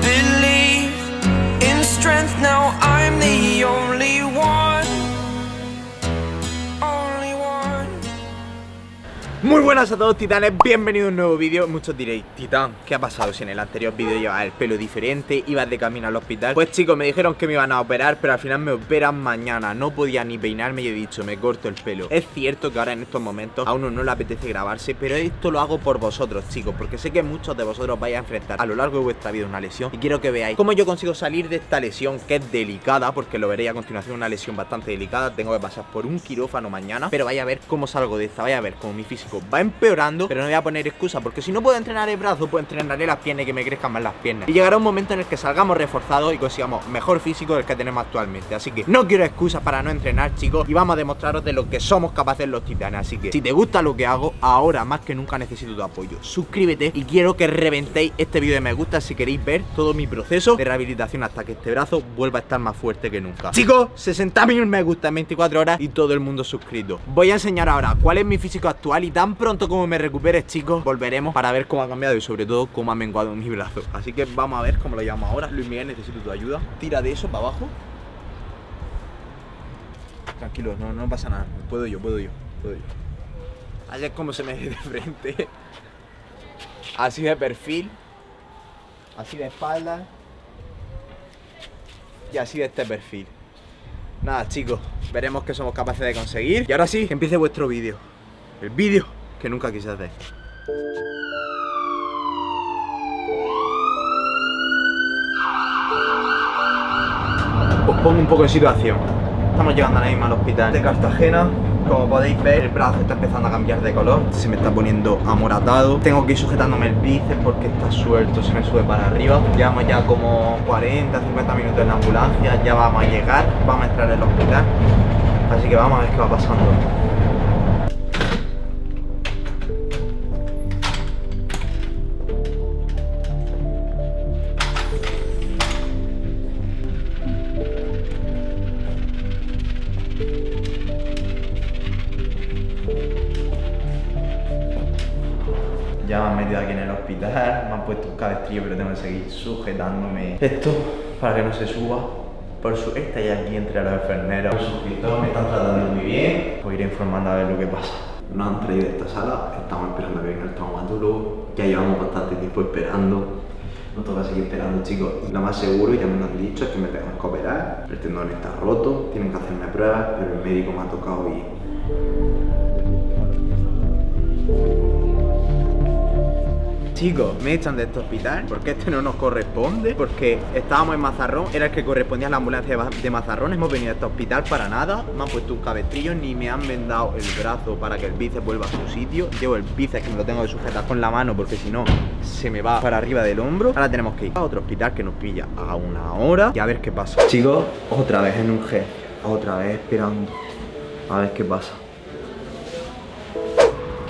believe in strength. Now I'm the only one. Only one. Muy buenas a todos, titanes, bienvenidos a un nuevo vídeo. Muchos diréis, titán, ¿qué ha pasado si en el anterior vídeo llevas el pelo diferente, ibas de camino al hospital? Pues chicos, me dijeron que me iban a operar, pero al final me operan mañana. No podía ni peinarme y he dicho, me corto el pelo. Es cierto que ahora en estos momentos a uno no le apetece grabarse, pero esto lo hago por vosotros, chicos, porque sé que muchos de vosotros vais a enfrentar a lo largo de vuestra vida una lesión y quiero que veáis cómo yo consigo salir de esta lesión, que es delicada, porque lo veréis a continuación, una lesión bastante delicada. Tengo que pasar por un quirófano mañana, pero vais a ver cómo salgo de esta, vais a ver cómo mi físico va empeorando, pero no voy a poner excusa, porque si no puedo entrenar el brazo, pues entrenaré las piernas y que me crezcan más las piernas, y llegará un momento en el que salgamos reforzados y consigamos mejor físico del que tenemos actualmente. Así que no quiero excusas para no entrenar, chicos, y vamos a demostraros de lo que somos capaces los titanes. Así que si te gusta lo que hago, ahora más que nunca necesito tu apoyo. Suscríbete y quiero que reventéis este vídeo de me gusta si queréis ver todo mi proceso de rehabilitación hasta que este brazo vuelva a estar más fuerte que nunca. Chicos, 60.000 me gusta en 24 horas y todo el mundo suscrito. Voy a enseñar ahora cuál es mi físico actual y tan pronto como me recupere, chicos, volveremos para ver cómo ha cambiado y sobre todo cómo ha menguado mi brazo. Así que vamos a ver cómo lo llevamos ahora. Luis Miguel, necesito tu ayuda. Tira de eso para abajo. Tranquilo, no pasa nada. Puedo yo. Así es como se me ve de frente. Así de perfil. Así de espalda. Y así de este perfil. Nada, chicos, veremos qué somos capaces de conseguir. Y ahora sí, que empiece vuestro vídeo. El vídeo que nunca quise hacer. Os pongo un poco en situación. Estamos llegando ahora mismo al hospital de Cartagena. Como podéis ver, el brazo está empezando a cambiar de color. Se me está poniendo amoratado. Tengo que ir sujetándome el bíceps porque está suelto, se me sube para arriba. Llevamos ya como 40, 50 minutos en la ambulancia. Ya vamos a llegar, vamos a entrar en el hospital. Así que vamos a ver qué va pasando. Ya me han metido aquí en el hospital, me han puesto un cabestrillo, pero tengo que seguir sujetándome esto para que no se suba. Por suerte ya aquí entre los enfermeros, los suscriptores me están tratando muy bien. Os iré informando a ver lo que pasa. Nos han traído de esta sala, estamos esperando a que venga el traumatólogo. Ya llevamos bastante tiempo esperando. No toca seguir esperando, chicos. Lo más seguro, ya me lo han dicho, es que me tengo que operar. El tendón está roto, tienen que hacerme pruebas, pero el médico me ha tocado bien. Chicos, me echan de este hospital porque este no nos corresponde, porque estábamos en Mazarrón, era el que correspondía a la ambulancia de Mazarrón. Hemos venido a este hospital para nada, me han puesto un cabestrillo, ni me han vendado el brazo para que el bíceps vuelva a su sitio. Llevo el bíceps que me lo tengo que sujetar con la mano porque si no se me va para arriba del hombro. Ahora tenemos que ir a otro hospital que nos pilla a una hora y a ver qué pasa. Chicos, otra vez en un G, otra vez esperando a ver qué pasa.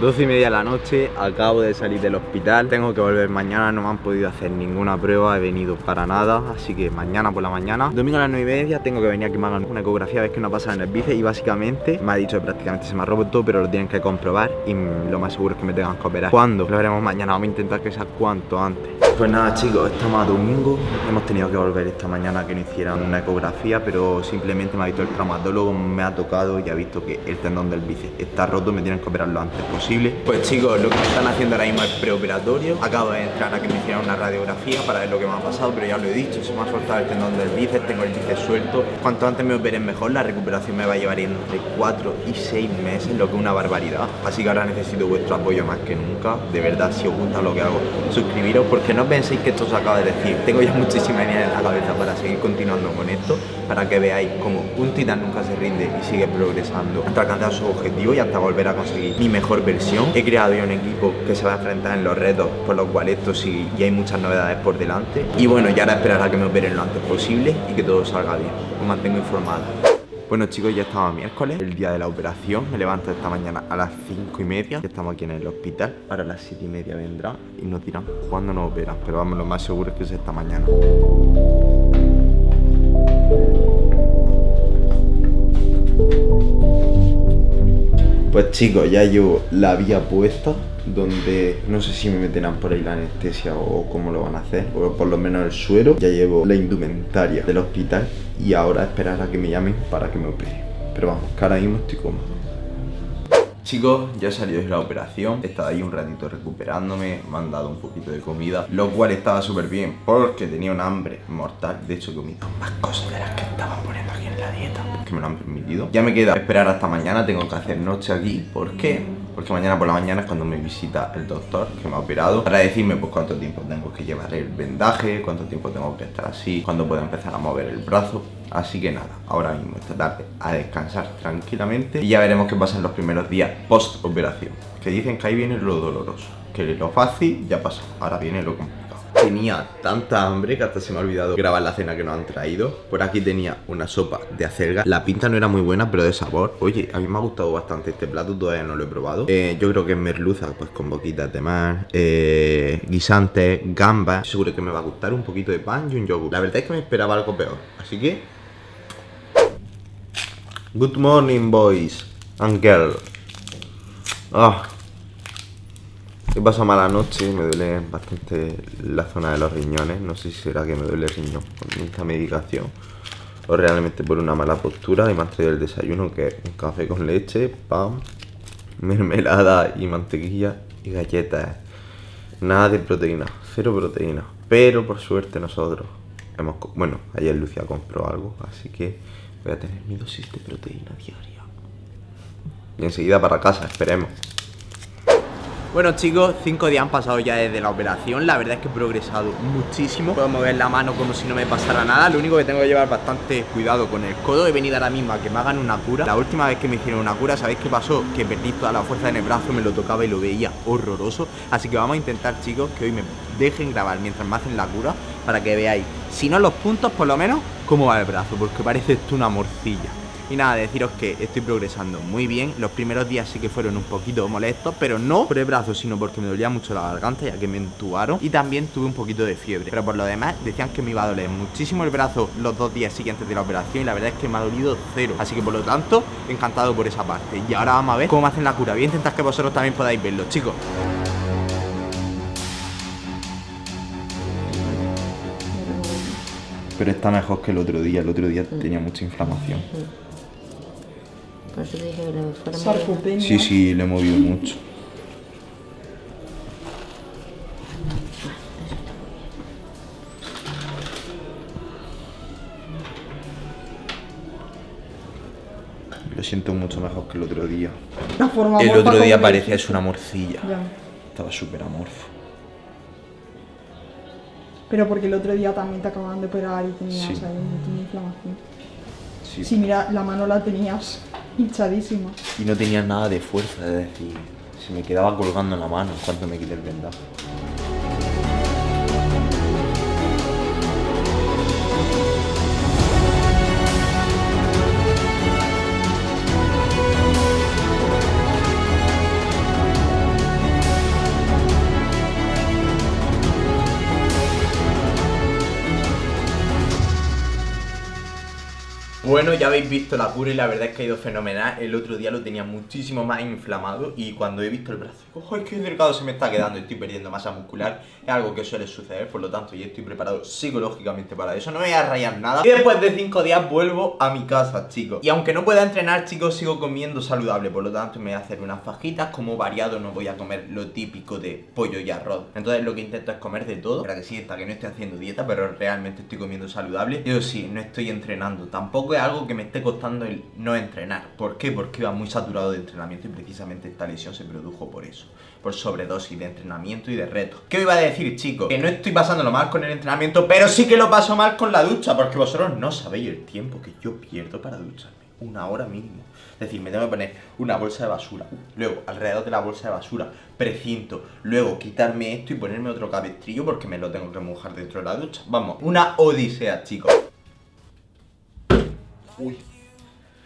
12:30 de la noche, acabo de salir del hospital, tengo que volver mañana, no me han podido hacer ninguna prueba, he venido para nada, así que mañana por la mañana, domingo a las 9:30, tengo que venir aquí, me hagan una ecografía, a ver qué nos pasa en el bíceps y básicamente me ha dicho que prácticamente se me ha roto, pero lo tienen que comprobar y lo más seguro es que me tengan que operar. ¿Cuándo? Lo veremos mañana, vamos a intentar que sea cuanto antes. Pues nada, chicos, estamos a domingo, hemos tenido que volver esta mañana que no hicieran una ecografía, pero simplemente me ha visto el traumatólogo, me ha tocado y ha visto que el tendón del bíceps está roto, me tienen que operar lo antes posible. Pues chicos, lo que me están haciendo ahora mismo es preoperatorio. Acabo de entrar a que me hicieran una radiografía para ver lo que me ha pasado, pero ya os lo he dicho, se me ha soltado el tendón del bíceps, tengo el bíceps suelto. Cuanto antes me operen mejor, la recuperación me va a llevar entre 4 y 6 meses, lo que es una barbaridad. Así que ahora necesito vuestro apoyo más que nunca. De verdad, si os gusta lo que hago, suscribiros, porque no penséis que esto os acaba de decir. Tengo ya muchísima idea en la cabeza para seguir continuando con esto, para que veáis como un titán nunca se rinde y sigue progresando hasta alcanzar sus objetivos y hasta volver a conseguir mi mejor versión. He creado ya un equipo que se va a enfrentar en los retos, por lo cual esto sigue y hay muchas novedades por delante. Y bueno, ya ahora esperar a que me operen lo antes posible y que todo salga bien. Os mantengo informado. Bueno chicos, ya estamos miércoles, el día de la operación. Me levanto esta mañana a las 5:30. Ya estamos aquí en el hospital. Ahora a las 7:30 vendrá y nos dirán cuándo nos operan. Pero vamos, lo más seguro es que es esta mañana. Pues chicos, ya llevo la vía puesta, donde no sé si me meterán por ahí la anestesia o cómo lo van a hacer, o por lo menos el suero. Ya llevo la indumentaria del hospital y ahora esperar a que me llamen para que me opere. Pero vamos, que ahora mismo estoy cómodo. Chicos, ya he salido de la operación, he estado ahí un ratito recuperándome, me han dado un poquito de comida, lo cual estaba súper bien porque tenía un hambre mortal. De hecho, he comido más cosas de las que estaban poniendo aquí en la dieta, que me lo han permitido. Ya me queda esperar hasta mañana, tengo que hacer noche aquí. ¿Por qué? Porque mañana por la mañana es cuando me visita el doctor que me ha operado, para decirme pues cuánto tiempo tengo que llevar el vendaje, cuánto tiempo tengo que estar así, cuándo puedo empezar a mover el brazo. Así que nada, ahora mismo esta tarde a descansar tranquilamente y ya veremos qué pasa en los primeros días post operación, que dicen que ahí viene lo doloroso, que lo fácil ya pasó, ahora viene lo complicado. Tenía tanta hambre que hasta se me ha olvidado grabar la cena que nos han traído. Por aquí tenía una sopa de acelga. La pinta no era muy buena, pero de sabor. Oye, a mí me ha gustado bastante este plato, todavía no lo he probado. Yo creo que es merluza, pues con boquitas de mar, guisantes, gambas. Seguro que me va a gustar, un poquito de pan y un yogur. La verdad es que me esperaba algo peor, así que... Good morning, boys and girls. Ah. Oh. He pasado mala noche, me duele bastante la zona de los riñones. No sé si será que me duele el riñón con esta medicación o realmente por una mala postura. Y me han traído el desayuno, que es un café con leche, pan, mermelada y mantequilla y galletas. Nada de proteína, cero proteína. Pero por suerte nosotros hemos... Bueno, ayer Lucía compró algo, así que voy a tener mi dosis de proteína diaria. Y enseguida para casa, esperemos. Bueno chicos, 5 días han pasado ya desde la operación. La verdad es que he progresado muchísimo. Puedo mover la mano como si no me pasara nada. Lo único que tengo que llevar bastante cuidado con el codo. He venido ahora mismo a que me hagan una cura. La última vez que me hicieron una cura, ¿sabéis qué pasó? Que perdí toda la fuerza en el brazo, me lo tocaba y lo veía horroroso. Así que vamos a intentar, chicos, que hoy me dejen grabar mientras me hacen la cura, para que veáis, si no los puntos, por lo menos cómo va el brazo, porque parece esto una morcilla. Y nada, deciros que estoy progresando muy bien. Los primeros días sí que fueron un poquito molestos, pero no por el brazo, sino porque me dolía mucho la garganta, ya que me entubaron. Y también tuve un poquito de fiebre. Pero por lo demás, decían que me iba a doler muchísimo el brazo los 2 días siguientes de la operación, y la verdad es que me ha dolido cero. Así que por lo tanto, encantado por esa parte. Y ahora vamos a ver cómo hacen la cura. Voy a intentar que vosotros también podáis verlo, chicos. Pero está mejor que el otro día. El otro día tenía mucha inflamación. Por eso dije que lo fuera. Sí, sí, le he movido mucho. Lo siento mucho mejor que el otro día. El otro día parecía es una morcilla. Ya. Estaba súper amorfo. Pero porque el otro día también te acababan de operar y tenías ahí una inflamación. Sí. Sí, mira, la mano la tenías hinchadísima. Y no tenías nada de fuerza, es decir, se me quedaba colgando en la mano en cuanto me quité el vendaje. Bueno, ya habéis visto la cura y la verdad es que ha ido fenomenal. El otro día lo tenía muchísimo más inflamado y cuando he visto el brazo, digo, ¡ay, qué delgado se me está quedando! Estoy perdiendo masa muscular, es algo que suele suceder, por lo tanto yo estoy preparado psicológicamente para eso, no me voy a rayar nada. Y después de 5 días vuelvo a mi casa, chicos. Y aunque no pueda entrenar, chicos, sigo comiendo saludable, por lo tanto me voy a hacer unas fajitas, como variado, no voy a comer lo típico de pollo y arroz. Entonces lo que intento es comer de todo, para que sienta que no estoy haciendo dieta, pero realmente estoy comiendo saludable. Yo sí, no estoy entrenando tampoco. Algo que me esté costando el no entrenar. ¿Por qué? Porque iba muy saturado de entrenamiento y precisamente esta lesión se produjo por eso, por sobredosis de entrenamiento y de retos. ¿Qué os iba a decir, chicos? Que no estoy pasándolo mal con el entrenamiento, pero sí que lo paso mal con la ducha, porque vosotros no sabéis el tiempo que yo pierdo para ducharme. 1 hora mínimo. Es decir, me tengo que poner una bolsa de basura, luego alrededor de la bolsa de basura precinto, luego quitarme esto y ponerme otro cabestrillo porque me lo tengo que mojar dentro de la ducha. Vamos, una odisea, chicos. Uy,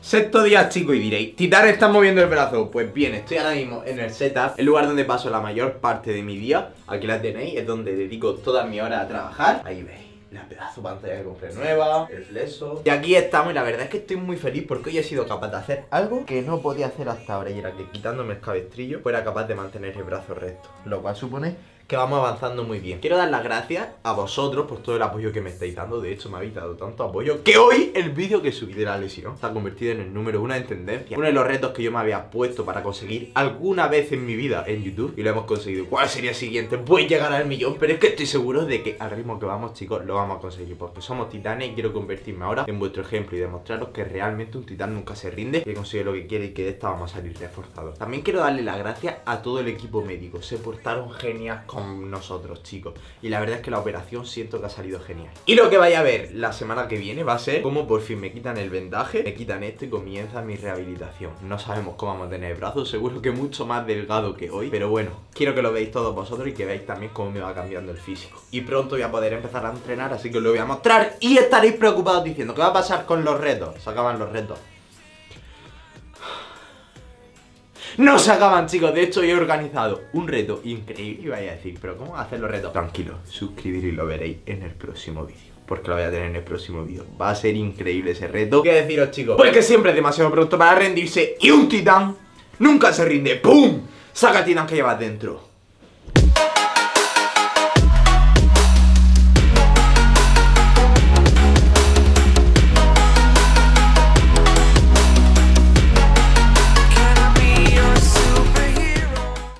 Sexto día, chicos, y diréis, Titán, estás moviendo el brazo. Pues bien, estoy ahora mismo en el setup, el lugar donde paso la mayor parte de mi día. Aquí la tenéis, es donde dedico toda mi hora a trabajar. Ahí veis la pedazo pantalla que compré nueva, el fleso. Y aquí estamos, y la verdad es que estoy muy feliz porque hoy he sido capaz de hacer algo que no podía hacer hasta ahora, y era que quitándome el cabestrillo fuera capaz de mantener el brazo recto, lo cual supone que vamos avanzando muy bien. Quiero dar las gracias a vosotros por todo el apoyo que me estáis dando. De hecho, me habéis dado tanto apoyo que hoy el vídeo que subí de la lesión se ha convertido en el número 1 en tendencia. Uno de los retos que yo me había puesto para conseguir alguna vez en mi vida en YouTube, y lo hemos conseguido. ¿Cuál sería el siguiente? Pues llegar al millón. Pero es que estoy seguro de que al ritmo que vamos, chicos, lo vamos a conseguir, porque somos titanes. Y quiero convertirme ahora en vuestro ejemplo y demostraros que realmente un titán nunca se rinde, que consigue lo que quiere y que de esta vamos a salir reforzados. También quiero darle las gracias a todo el equipo médico. Se portaron genial con nosotros, chicos, y la verdad es que la operación siento que ha salido genial. Y lo que vais a ver la semana que viene va a ser cómo por fin me quitan el vendaje, me quitan esto y comienza mi rehabilitación. No sabemos cómo vamos a tener el brazo, seguro que mucho más delgado que hoy, pero bueno, quiero que lo veáis todos vosotros y que veáis también cómo me va cambiando el físico. Y pronto voy a poder empezar a entrenar, así que os lo voy a mostrar. Y estaréis preocupados diciendo, ¿qué va a pasar con los retos? Se acaban los retos. No se acaban, chicos. De hecho, he organizado un reto increíble. Y vais a decir, ¿pero cómo hacer los retos? Tranquilo, suscribiros y lo veréis en el próximo vídeo, porque lo voy a tener en el próximo vídeo. Va a ser increíble ese reto. ¿Qué deciros, chicos? Pues que siempre es demasiado pronto para rendirse, y un titán nunca se rinde. ¡Pum! Saca el titán que llevas dentro.